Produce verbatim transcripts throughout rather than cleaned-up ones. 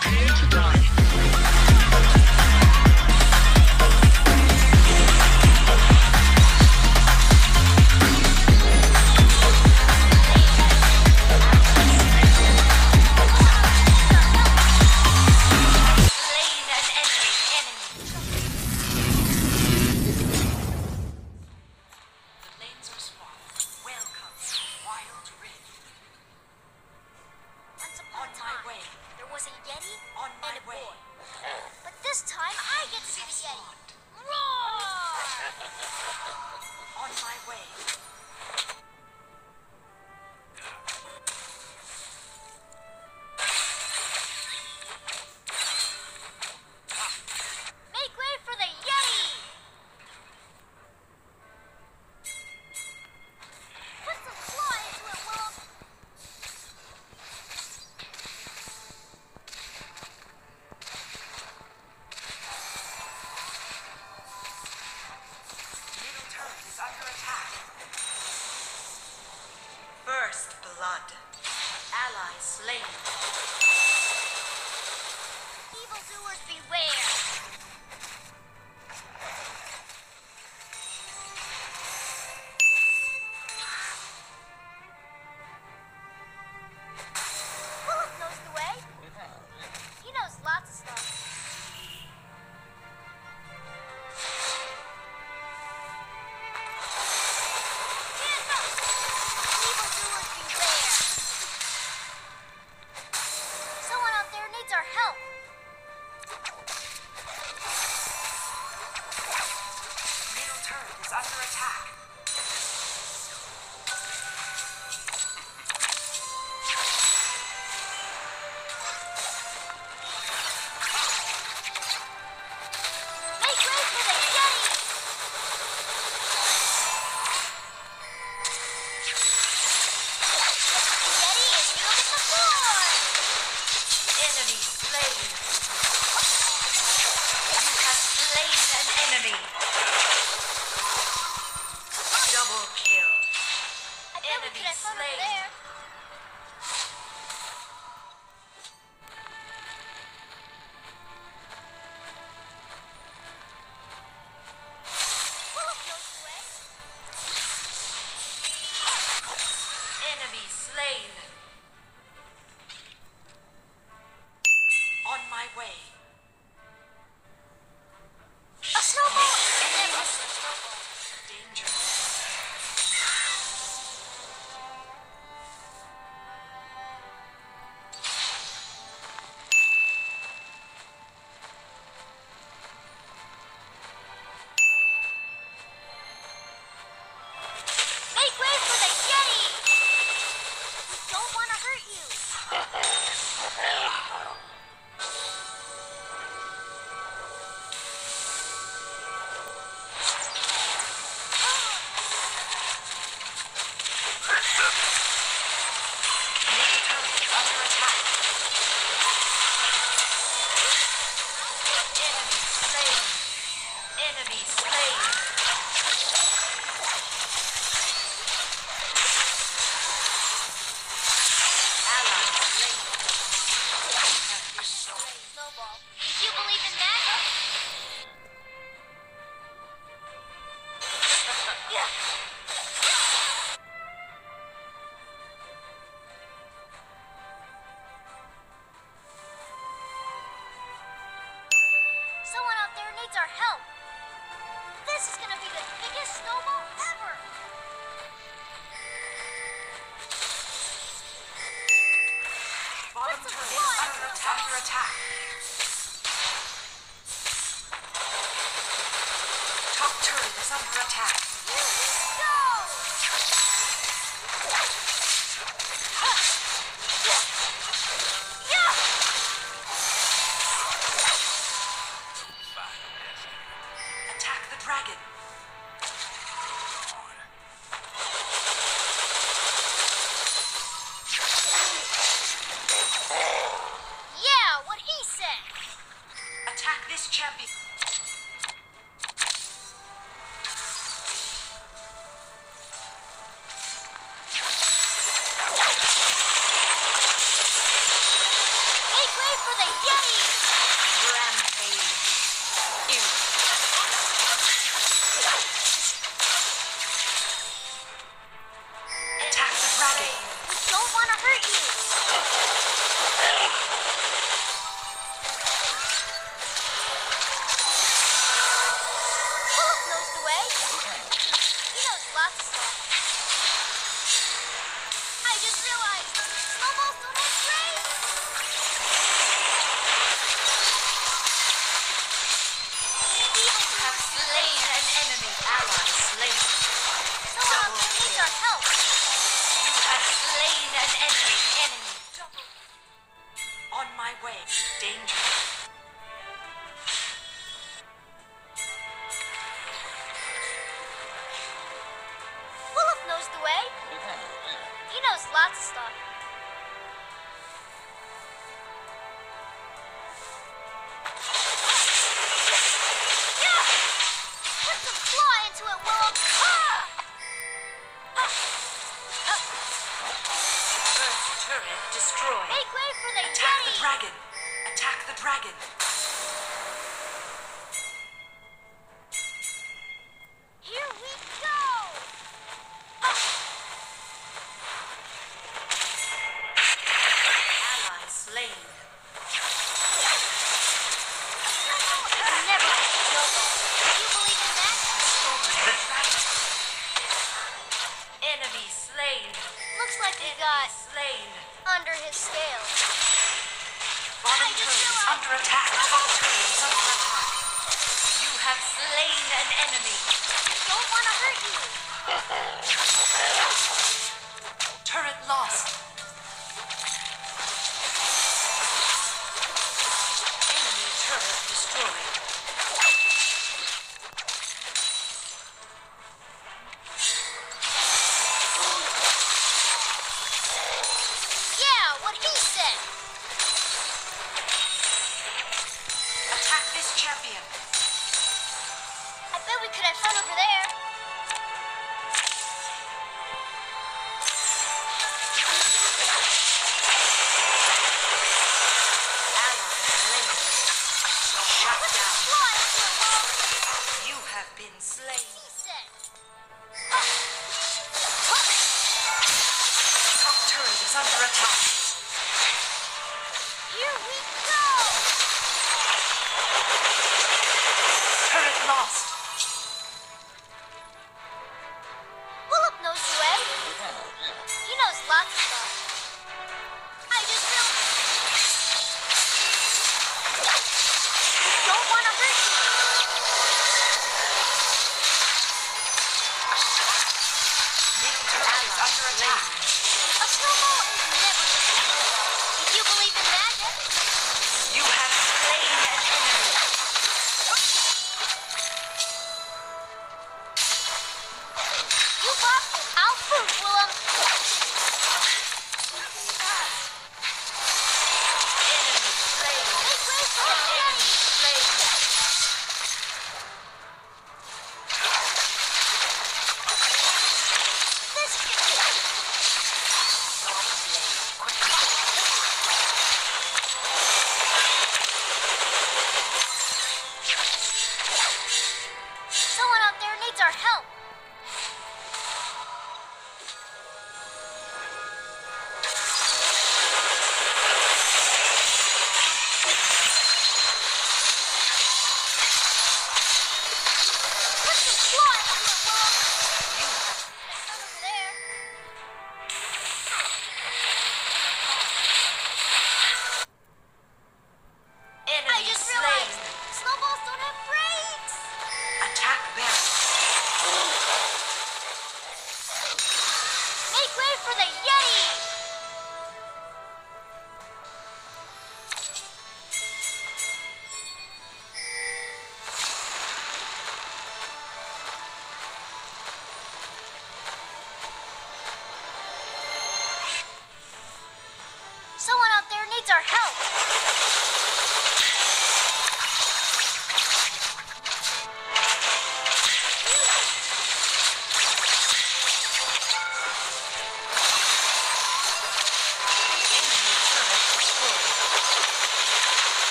Make way for the Yeti! Rampage. Ew. Attack the dragon! We don't want to hurt you! Hulk knows the way. He knows lots of stuff. I just realized Snowball's the most brave! The way. He knows lots of stuff. Yeah! Put the claw into it, Willem. Ah! First turret destroyed. Make way for the Attack Yeti. the dragon. Attack the dragon. Under his scale. Bottom turrets under attack. Top turrets under attack. You have slain an enemy. I don't want to hurt you. Turret lost. Enemy turret destroyed. Champion. I bet we could have fun over there.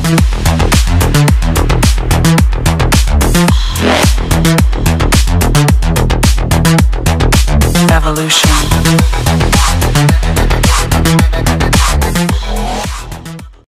We'll be right back.